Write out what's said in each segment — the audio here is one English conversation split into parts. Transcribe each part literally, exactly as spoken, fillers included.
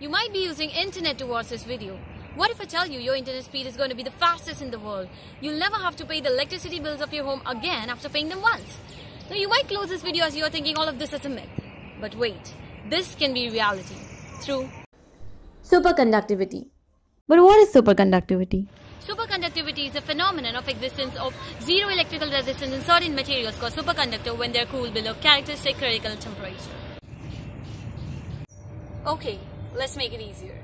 You might be using internet to watch this video. What if I tell you your internet speed is going to be the fastest in the world? You'll never have to pay the electricity bills of your home again after paying them once. Now you might close this video as you're thinking all of this is a myth. But wait, this can be reality through superconductivity. But what is superconductivity? Superconductivity is a phenomenon of existence of zero electrical resistance in certain materials called superconductor when they are cooled below characteristic critical temperature. Okay, let's make it easier.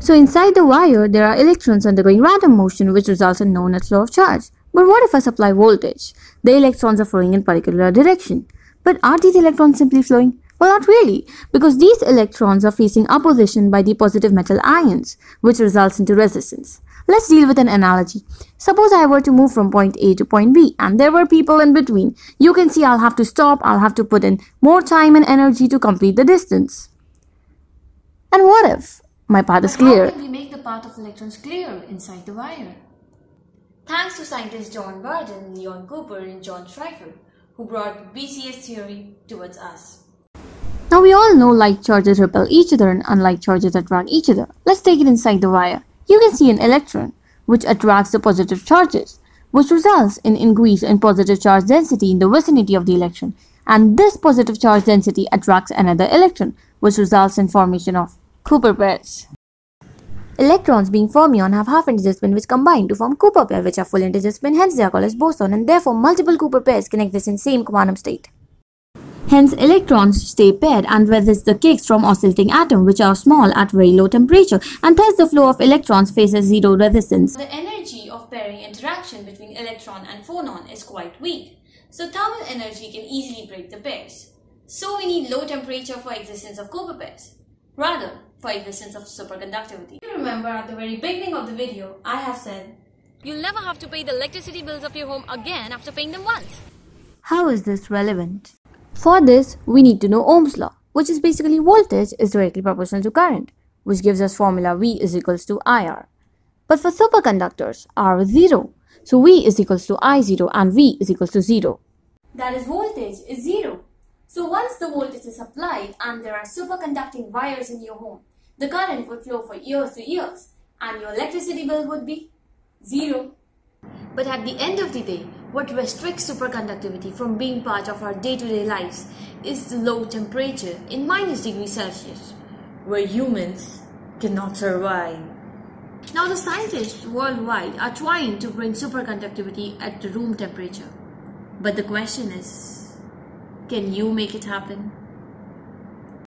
So inside the wire, there are electrons undergoing random motion, which results in no net flow of charge. But what if I supply voltage? The electrons are flowing in a particular direction. But are these electrons simply flowing? Well, not really, because these electrons are facing opposition by the positive metal ions, which results into resistance. Let's deal with an analogy. Suppose I were to move from point A to point B and there were people in between. You can see I'll have to stop, I'll have to put in more time and energy to complete the distance. And what if my path is clear? How can we make the path of electrons clear inside the wire? Thanks to scientists John Bardeen, Leon Cooper and John Schrieffer, who brought B C S theory towards us. Now we all know like charges repel each other and unlike charges attract each other. Let's take it inside the wire. You can see an electron, which attracts the positive charges, which results in increase in positive charge density in the vicinity of the electron. And this positive charge density attracts another electron, which results in formation of Cooper pairs. Electrons being fermions have half integer spin which combine to form Cooper pairs, which are full integer spin, hence they are called as bosons, and therefore multiple Cooper pairs can exist in same quantum state. Hence, electrons stay paired and resist the kicks from oscillating atoms, which are small at very low temperature, and thus the flow of electrons faces zero resistance. The energy of pairing interaction between electron and phonon is quite weak, so thermal energy can easily break the pairs. So we need low temperature for existence of Cooper pairs, rather for existence of superconductivity. You remember at the very beginning of the video, I have said, you'll never have to pay the electricity bills of your home again after paying them once. How is this relevant? For this, we need to know Ohm's law, which is basically voltage is directly proportional to current, which gives us formula V is equals to I R. But for superconductors, R is zero, so V is equals to I zero and V is equals to zero. That is, voltage is zero. So once the voltage is applied and there are superconducting wires in your home, the current would flow for years to years and your electricity bill would be zero. But at the end of the day, what restricts superconductivity from being part of our day-to-day lives is the low temperature in minus degrees Celsius, where humans cannot survive. Now the scientists worldwide are trying to bring superconductivity at the room temperature. But the question is, can you make it happen?